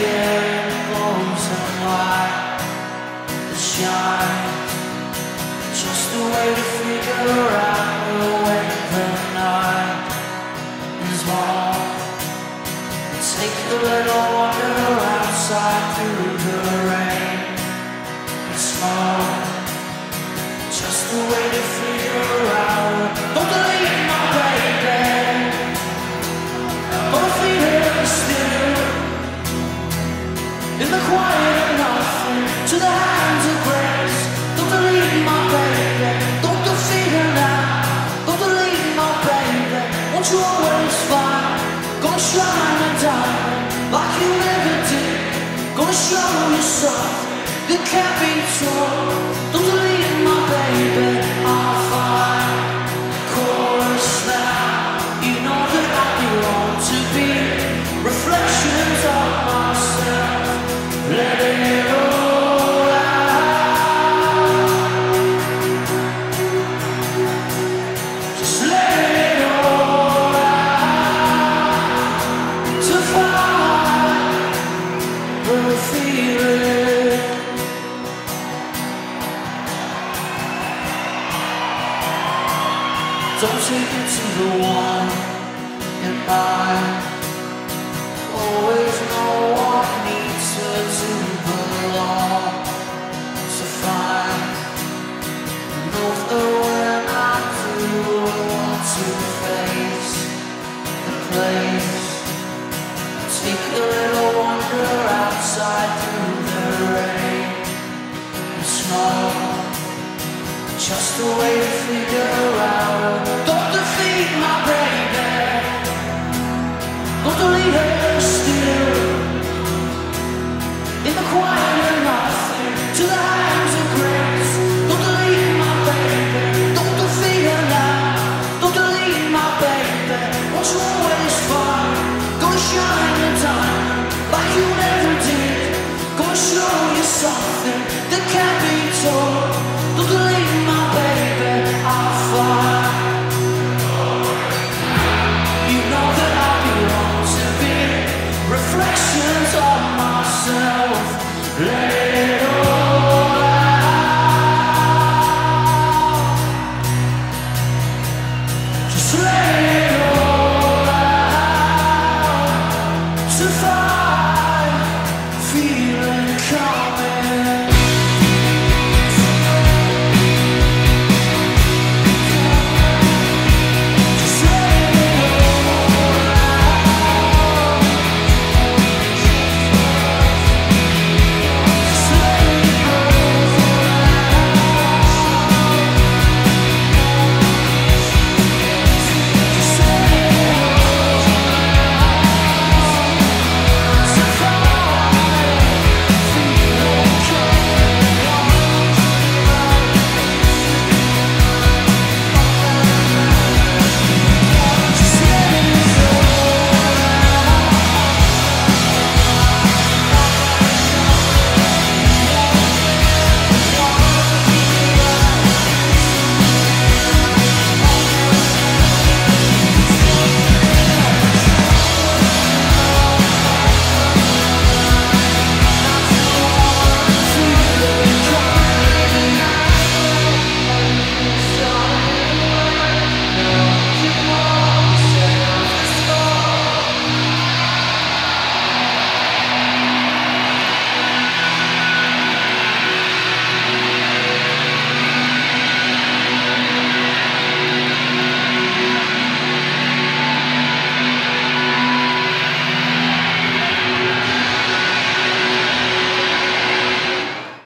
year from sunlight that shines just a way to figure out the way the night is long. Take a little wander outside through the rain and smoke, just a way to figure out. Don't leave my baby, don't feed her still in the quiet of nothing to the hands of grace. Don't leave my baby, don't defeat her now. Don't leave my baby, won't you always find? Gonna shine and die like you never did. Gonna show yourself that can't be told. Don't leave my baby, I'll find chorus now. You know that I belong to be reflections of myself. Letting it all out. Just let it. Don't take it to the one in mind. Always no one needs her to belong. So fine, know that when I do, I want to face the place. Take a little wander outside through the rain and snow, just a way to figure